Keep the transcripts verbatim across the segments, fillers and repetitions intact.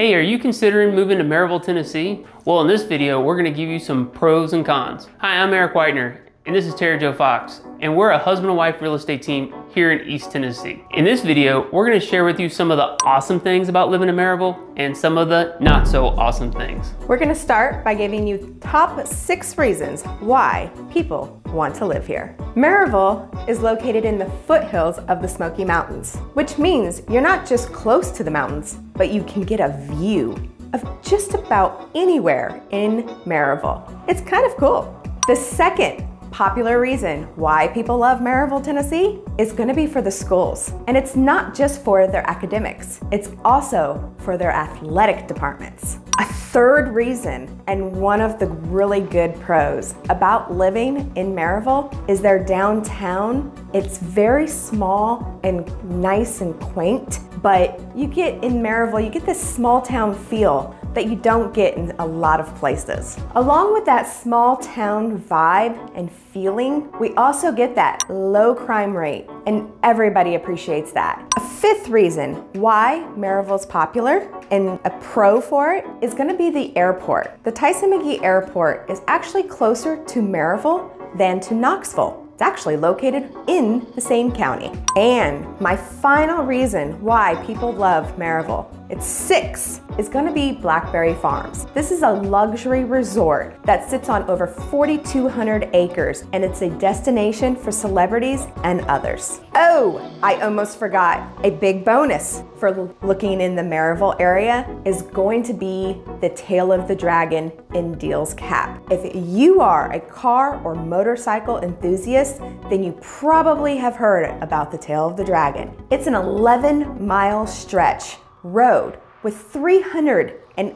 Hey, are you considering moving to Maryville, Tennessee? Well, in this video, we're gonna give you some pros and cons. Hi, I'm Eric Whitener, and this is Tara Jo Fox, and we're a husband and wife real estate team here in East Tennessee. In this video, we're gonna share with you some of the awesome things about living in Maryville and some of the not so awesome things. We're gonna start by giving you top six reasons why people want to live here. Maryville is located in the foothills of the Smoky Mountains, which means you're not just close to the mountains, but you can get a view of just about anywhere in Maryville. It's kind of cool. The second popular reason why people love Maryville, Tennessee is going to be for the schools. And it's not just for their academics, it's also for their athletic departments. A third reason, and one of the really good pros about living in Maryville, is their downtown. It's very small and nice and quaint, but you get in Maryville, you get this small town feel that you don't get in a lot of places. Along with that small town vibe and feeling, we also get that low crime rate, and everybody appreciates that. A fifth reason why Maryville's popular, and a pro for it, is gonna be the airport. The Tyson McGee Airport is actually closer to Maryville than to Knoxville. It's actually located in the same county. And my final reason why people love Maryville, it's six, is gonna be Blackberry Farms. This is a luxury resort that sits on over forty-two hundred acres, and it's a destination for celebrities and others. Oh, I almost forgot. A big bonus for looking in the Maryville area is going to be the Tail of the Dragon in Deal's Cap. If you are a car or motorcycle enthusiast, then you probably have heard about the Tail of the Dragon. It's an eleven mile stretch road with three hundred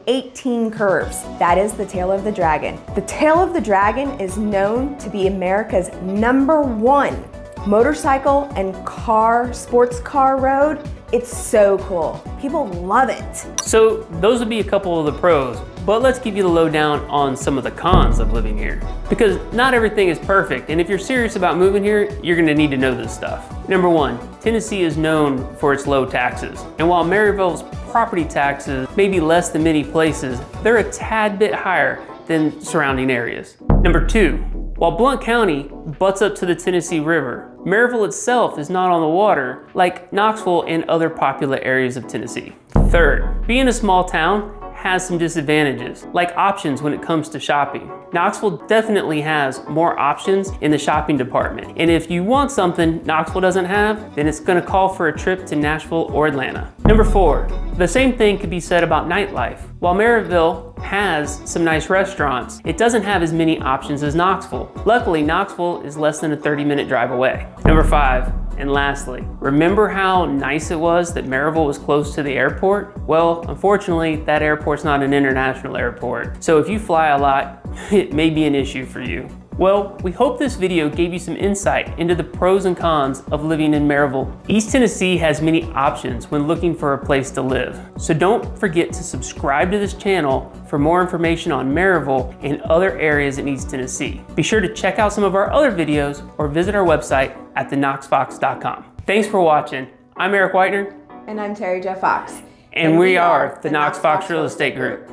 eighteen curves. That is the Tail of the Dragon. The Tail of the Dragon is known to be America's number one motorcycle and car, sports car road. It's so cool. People love it. So those would be a couple of the pros, but let's give you the lowdown on some of the cons of living here, because not everything is perfect. And if you're serious about moving here, you're gonna need to know this stuff. Number one, Tennessee is known for its low taxes. And while Maryville's property taxes may be less than many places, they're a tad bit higher than surrounding areas. Number two, while Blount County butts up to the Tennessee River, Maryville itself is not on the water like Knoxville and other popular areas of Tennessee. Third, being a small town has some disadvantages, like options when it comes to shopping. Knoxville definitely has more options in the shopping department. And if you want something Knoxville doesn't have, then it's gonna call for a trip to Nashville or Atlanta. Number four, the same thing could be said about nightlife. While Maryville has some nice restaurants, it doesn't have as many options as Knoxville. Luckily, Knoxville is less than a thirty minute drive away. Number five, and lastly, remember how nice it was that Maryville was close to the airport? Well, unfortunately, that airport's not an international airport. So if you fly a lot, it may be an issue for you. Well, we hope this video gave you some insight into the pros and cons of living in Maryville. East Tennessee has many options when looking for a place to live. So don't forget to subscribe to this channel for more information on Maryville and other areas in East Tennessee. Be sure to check out some of our other videos or visit our website at the knox fox dot com. Thanks for watching. I'm Eric Whitener. And I'm Terry Jeff Fox. And, and we, we are the Knox Fox Real Estate Group.